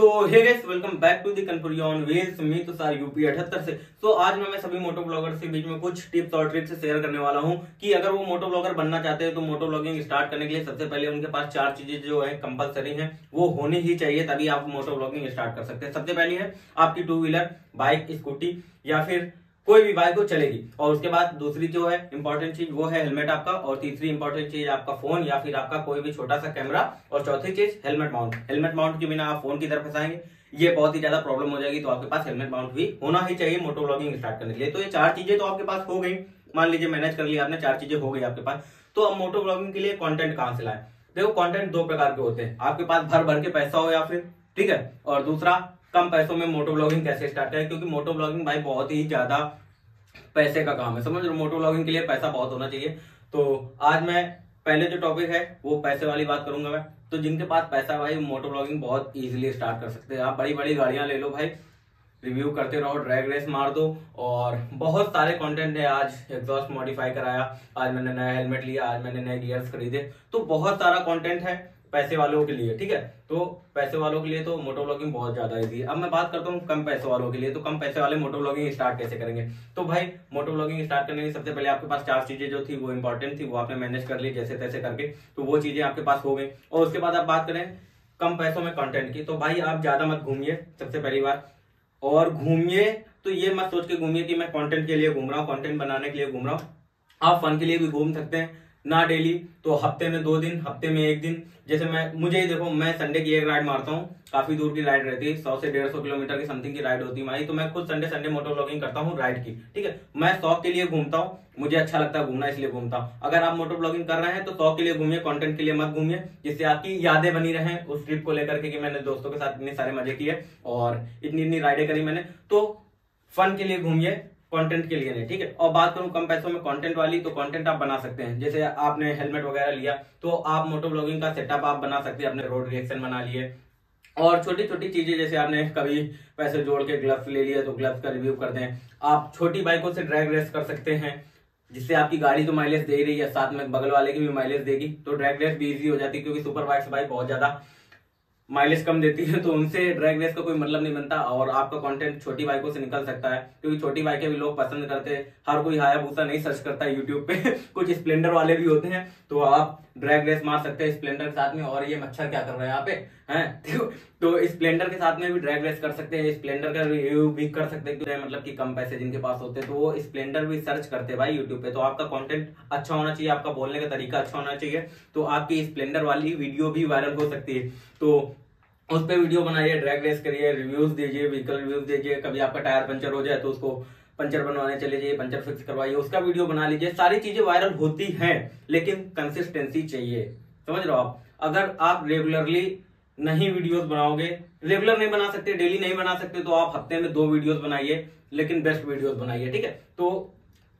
तो hey guys, welcome back to the Kanpuriya on wheels. मैं तो सार यूपी 78 से। तो आज मैं सभी मोटो ब्लॉगर के बीच में कुछ टिप्स और ट्रिक्स शेयर करने वाला हूं कि अगर वो मोटो ब्लॉगर बनना चाहते हैं तो मोटो ब्लॉगिंग स्टार्ट करने के लिए सबसे पहले उनके पास चार चीजें जो है कंपलसरी है वो होनी ही चाहिए, तभी आप मोटो ब्लॉगिंग स्टार्ट कर सकते हैं। सबसे पहले है आपकी टू व्हीलर, बाइक, स्कूटी या फिर कोई भी बाइक हो चलेगी। और उसके बाद दूसरी जो है इंपॉर्टेंट चीज वो है हेलमेट आपका, और तीसरी इंपॉर्टेंट चीज आपका फोन या फिर आपका कोई भी छोटा सा कैमरा, और चौथी चीज हेलमेट माउंट। हेलमेट माउंट के बिना आप फोन की तरफ फंसाएंगे, ये बहुत ही ज्यादा प्रॉब्लम हो जाएगी। तो आपके पास हेलमेट माउंट भी होना ही चाहिए मोटो व्लॉगिंग स्टार्ट करने के लिए। तो ये चार चीजें तो आपके पास हो गई, मान लीजिए मैनेज कर लिया आपने, चार चीजें हो गई आपके पास। तो अब मोटो व्लॉगिंग के लिए कॉन्टेंट कहाँ से लाए? देखो, कॉन्टेंट दो प्रकार के होते हैं, आपके पास भर भर के पैसा हो या फिर ठीक है, और दूसरा कम पैसों में मोटो ब्लॉगिंग कैसे स्टार्ट करें, क्योंकि मोटो ब्लॉगिंग भाई बहुत ही ज्यादा पैसे का काम है, समझ रहे हो। मोटो ब्लॉगिंग के लिए पैसा बहुत होना चाहिए। तो आज मैं पहले जो टॉपिक है वो पैसे वाली बात करूंगा मैं। तो जिनके पास पैसा भाई मोटो ब्लॉगिंग बहुत इजीली स्टार्ट कर सकते हैं। आप बड़ी बड़ी गाड़ियां ले लो भाई, रिव्यू करते रहो, ड्रैग रेस मार दो, और बहुत सारे कंटेंट है। आज एग्जॉस्ट मॉडिफाई कराया, आज मैंने नया हेलमेट लिया, आज मैंने नए गियर्स खरीदे। तो बहुत सारा कंटेंट है पैसे वालों के लिए, ठीक है। तो पैसे वालों के लिए तो मोटो ब्लॉगिंग बहुत ज्यादा इजी है। अब मैं बात करता हूँ कम पैसे वालों के लिए। तो कम पैसे वाले मोटो ब्लॉगिंग स्टार्ट कैसे करेंगे? तो भाई मोटो ब्लॉगिंग स्टार्ट करने के सबसे पहले आपके पास चार चीजें जो थी वो इंपॉर्टेंट थी, वो आपने मैनेज कर ली जैसे तैसे करके। तो वो चीजें आपके पास हो गई। और उसके बाद आप बात करें कम पैसों में कंटेंट की। तो भाई आप ज्यादा मत घूमिए सबसे पहली बात, और घूमिए तो ये मत सोच के घूमिए कि मैं कंटेंट के लिए घूम रहा हूँ, कंटेंट बनाने के लिए घूम रहा हूँ। आप फन के लिए भी घूम सकते हैं, ना डेली तो हफ्ते में 2 दिन, हफ्ते में 1 दिन। जैसे मुझे ही देखो, मैं संडे की एक राइड मारता हूँ, काफी दूर की राइड रहती है, 100 से 150 किलोमीटर की समथिंग की राइड होती है हमारी। तो मैं खुद संडे मोटो ब्लॉगिंग करता हूँ राइड की, ठीक है। मैं शौक के लिए घूमता हूँ, मुझे अच्छा लगता है घूमना, इसलिए घूमता हूँ। अगर आप मोटो ब्लॉगिंग कर रहे हैं तो शौक के लिए घूमिए, कंटेंट के लिए मत घूमिए, जिससे आपकी यादें बनी रहे उस ट्रिप को लेकर के कि मैंने दोस्तों के साथ इतने सारे मजे किए और इतनी इतनी राइडें करी मैंने। तो फन के लिए घूमिए, कंटेंट के लिए नहीं, ठीक है। और बात करूं कम पैसों में कंटेंट वाली, तो कंटेंट आप बना सकते हैं। जैसे आपने हेलमेट वगैरह लिया तो आप मोटो ब्लॉगिंग का सेटअप आप बना सकते हैं, अपने रोड रिएक्शन बना लिए, और छोटी छोटी चीजें जैसे आपने कभी पैसे जोड़ के ग्लव्स ले लिए तो ग्लव्स का रिव्यू कर दें। आप छोटी बाइकों से ड्रैग रेस कर सकते हैं, जिससे आपकी गाड़ी तो माइलेज दे रही है, साथ में बगल वाले की भी माइलेज देगी, तो ड्रैग रेस भी ईजी हो जाती है। क्योंकि सुपर बाइक्स भाई बहुत ज्यादा माइलेज कम देती है, तो उनसे ड्रैग रेस का कोई मतलब नहीं बनता, और आपका कंटेंट छोटी बाइकों से निकल सकता है, क्योंकि छोटी बाइकें भी लोग पसंद करते हैं। हर कोई हायाबूसा नहीं सर्च करता यूट्यूब पे कुछ स्प्लेंडर वाले भी होते हैं, तो आप ड्रैग रेस मार सकते हैं स्प्लेंडर के साथ में। और ये मच्छर क्या कर रहा है यहाँ पे, हैं? तो स्प्लेंडर के साथ में भी ड्रैग रेस कर सकते हैं, स्प्लेंडर का रिव्यू भी कर सकते हैं, तो मतलब कि कम पैसे जिनके पास होते हैं तो वो स्प्लेंडर भी सर्च करते हैं भाई यूट्यूब पे। तो आपका कंटेंट अच्छा होना चाहिए, आपका बोलने का तरीका अच्छा होना चाहिए, तो आपकी स्प्लेंडर वाली वीडियो भी वायरल हो सकती है। तो उस पर वीडियो बनाइए, ड्रैग रेस करिए, रिव्यूज दीजिए, व्हीकल रिव्यूज दीजिए। कभी आपका टायर पंचर हो जाए तो उसको पंचर बनवाने चले जाइए, पंचर फिक्स करवाइए, उसका वीडियो बना लीजिए। सारी चीजें वायरल होती हैं, लेकिन कंसिस्टेंसी चाहिए, समझ रहे हो आप। अगर आप रेगुलरली नहीं वीडियोस बनाओगे, रेगुलर नहीं बना सकते, डेली नहीं बना सकते, तो आप हफ्ते में 2 वीडियोस बनाइए, लेकिन बेस्ट वीडियोस बनाइए, ठीक है। तो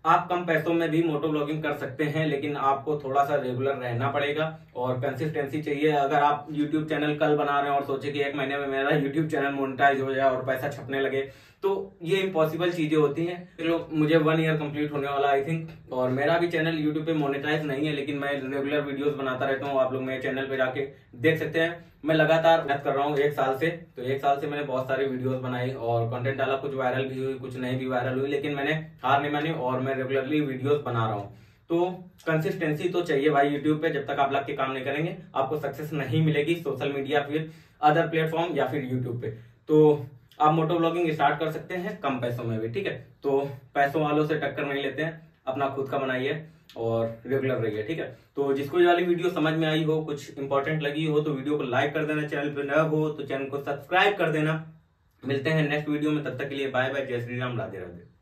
आप कम पैसों में भी मोटो ब्लॉगिंग कर सकते हैं, लेकिन आपको थोड़ा सा रेगुलर रहना पड़ेगा और कंसिस्टेंसी चाहिए। अगर आप यूट्यूब चैनल कल बना रहे हैं और सोचे कि 1 महीने में मेरा यूट्यूब चैनल मोनेटाइज हो जाए और पैसा छपने लगे, तो ये इम्पॉसिबल चीजें होती हैं। चलो, मुझे 1 ईयर कंप्लीट होने वाला आई थिंक, और मेरा भी चैनल यूट्यूब पे मोनेटाइज नहीं है, लेकिन मैं रेगुलर वीडियोस बनाता रहता हूँ। आप लोग मेरे चैनल पे जाके देख सकते हैं, मैं लगातार मेहनत कर रहा हूँ 1 साल से। तो 1 साल से मैंने बहुत सारी वीडियोस बनाई और कंटेंट डाला, कुछ वायरल भी हुई, कुछ नहीं भी वायरल हुई, लेकिन मैंने हार नहीं मानी और मैं रेगुलरली वीडियोस बना रहा हूँ। तो कंसिस्टेंसी तो चाहिए भाई यूट्यूब पे, जब तक आप लग के काम नहीं करेंगे आपको सक्सेस नहीं मिलेगी सोशल मीडिया फिर अदर प्लेटफॉर्म या फिर यूट्यूब पे। तो आप मोटो ब्लॉगिंग स्टार्ट कर सकते हैं कम पैसों में भी, ठीक है। तो पैसों वालों से टक्कर नहीं लेते हैं, अपना खुद का बनाइए और रेगुलर रहिए, ठीक है। तो जिसको ये वाली वीडियो समझ में आई हो, कुछ इंपॉर्टेंट लगी हो, तो वीडियो को लाइक कर देना, चैनल पे नया हो तो चैनल को सब्सक्राइब कर देना। मिलते हैं नेक्स्ट वीडियो में, तब तक के लिए बाय बाय, जय श्री राम, राधे राधे।